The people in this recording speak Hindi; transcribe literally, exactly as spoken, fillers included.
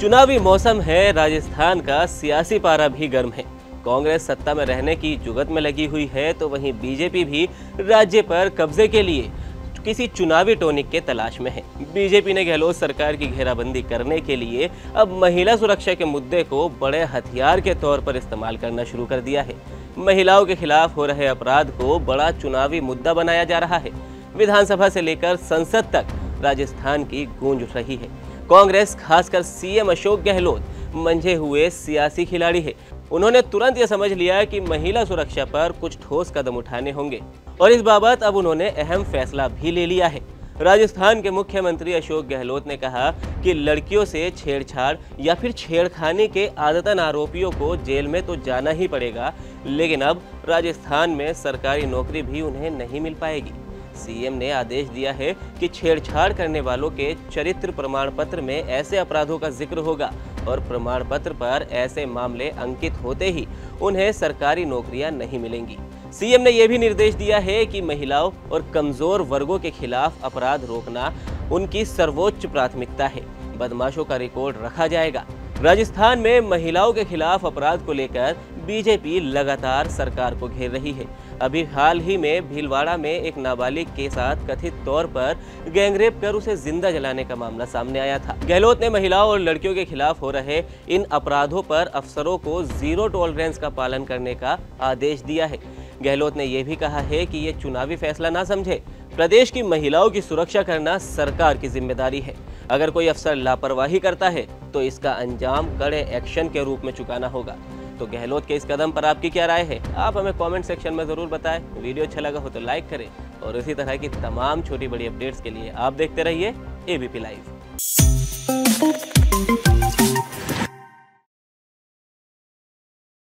चुनावी मौसम है, राजस्थान का सियासी पारा भी गर्म है। कांग्रेस सत्ता में रहने की जुगत में लगी हुई है तो वहीं बीजेपी भी राज्य पर कब्जे के लिए किसी चुनावी टॉनिक के तलाश में है। बीजेपी ने गहलोत सरकार की घेराबंदी करने के लिए अब महिला सुरक्षा के मुद्दे को बड़े हथियार के तौर पर इस्तेमाल करना शुरू कर दिया है। महिलाओं के खिलाफ हो रहे अपराध को बड़ा चुनावी मुद्दा बनाया जा रहा है। विधानसभा से लेकर संसद तक राजस्थान की गूंज उठ रही है। कांग्रेस खासकर सीएम अशोक गहलोत मंझे हुए सियासी खिलाड़ी है। उन्होंने तुरंत यह समझ लिया कि महिला सुरक्षा पर कुछ ठोस कदम उठाने होंगे और इस बाबत अब उन्होंने अहम फैसला भी ले लिया है। राजस्थान के मुख्यमंत्री अशोक गहलोत ने कहा कि लड़कियों से छेड़छाड़ या फिर छेड़खानी के आदतन आरोपियों को जेल में तो जाना ही पड़ेगा, लेकिन अब राजस्थान में सरकारी नौकरी भी उन्हें नहीं मिल पाएगी। सीएम ने आदेश दिया है कि छेड़छाड़ करने वालों के चरित्र प्रमाण पत्र में ऐसे अपराधों का जिक्र होगा और प्रमाण पत्र पर ऐसे मामले अंकित होते ही उन्हें सरकारी नौकरियां नहीं मिलेंगी। सीएम ने यह भी निर्देश दिया है कि महिलाओं और कमजोर वर्गों के खिलाफ अपराध रोकना उनकी सर्वोच्च प्राथमिकता है। बदमाशों का रिकॉर्ड रखा जाएगा। राजस्थान में महिलाओं के खिलाफ अपराध को लेकर बीजेपी लगातार सरकार को घेर रही है। अभी हाल ही में भीलवाड़ा में एक नाबालिग के साथ कथित तौर पर गैंगरेप कर उसे जिंदा जलाने का मामला सामने आया था। गहलोत ने महिलाओं और लड़कियों के खिलाफ हो रहे इन अपराधों पर अफसरों को जीरो टॉलरेंस का पालन करने का आदेश दिया है। गहलोत ने यह भी कहा है कि ये चुनावी फैसला ना समझे, प्रदेश की महिलाओं की सुरक्षा करना सरकार की जिम्मेदारी है। अगर कोई अफसर लापरवाही करता है तो इसका अंजाम कड़े एक्शन के रूप में चुकाना होगा। तो गहलोत के इस कदम पर आपकी क्या राय है? आप हमें कमेंट सेक्शन में ज़रूर बताएं। वीडियो अच्छा लगा हो तो लाइक करें और इसी तरह की तमाम छोटी बड़ी अपडेट्स के लिए आप देखते रहिए एबीपी लाइव।